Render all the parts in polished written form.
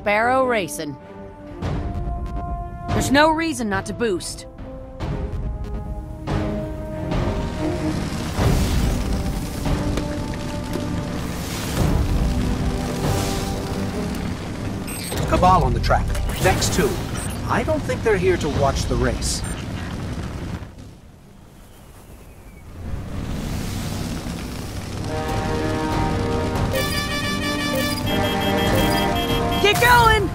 Sparrow Racing. There's no reason not to boost. Cabal on the track. Next two. I don't think they're here to watch the race. Get going!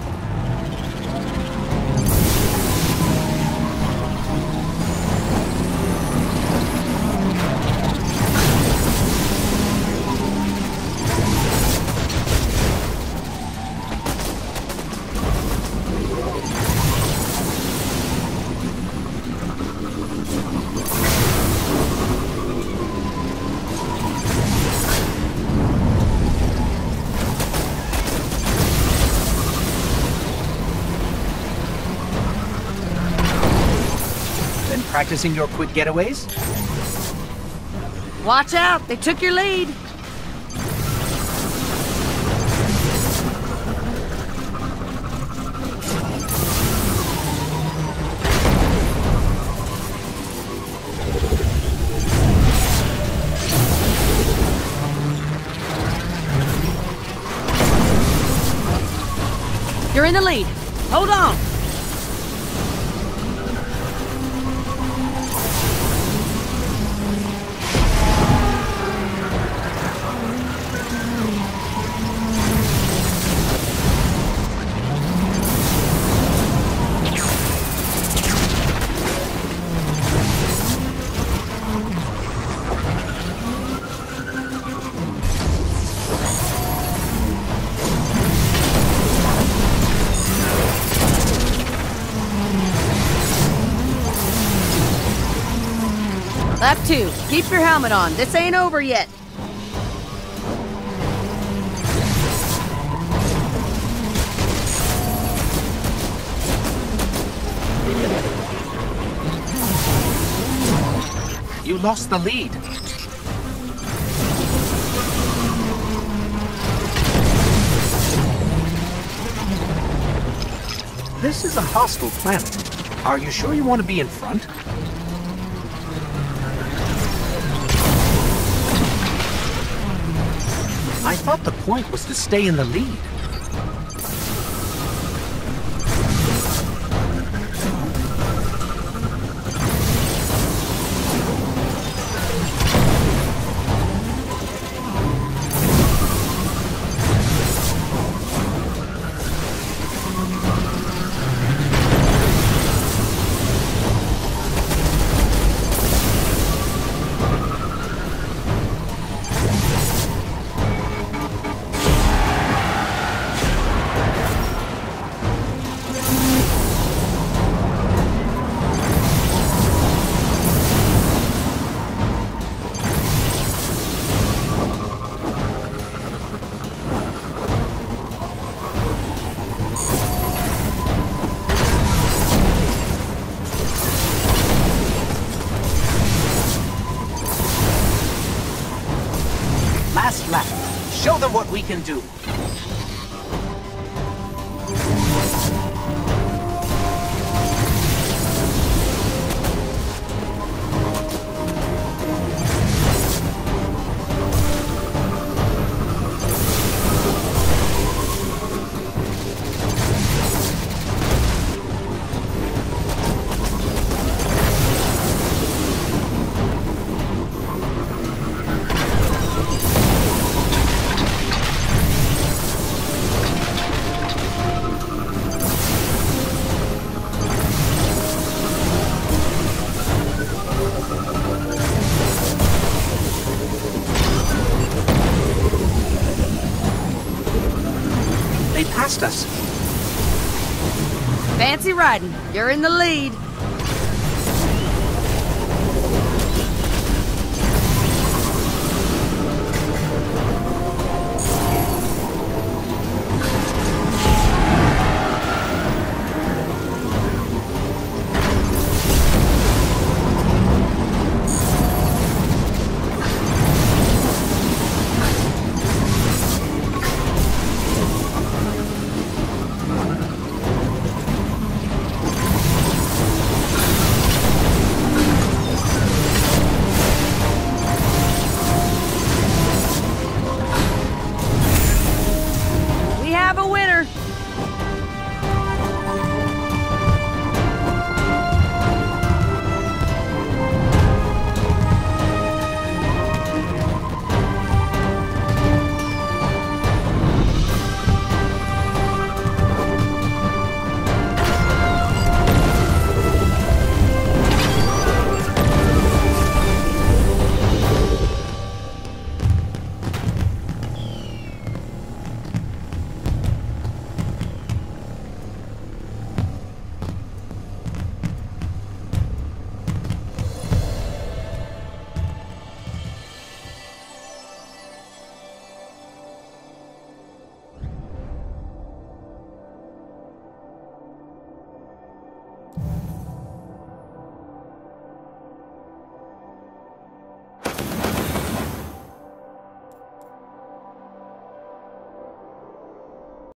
Practicing your quick getaways? Watch out! They took your lead! You're in the lead! Hold on! Lap two, keep your helmet on. This ain't over yet. You lost the lead. This is a hostile planet. Are you sure you want to be in front? I thought the point was to stay in the lead. Last lap. Show them what we can do. Fancy riding. You're in the lead.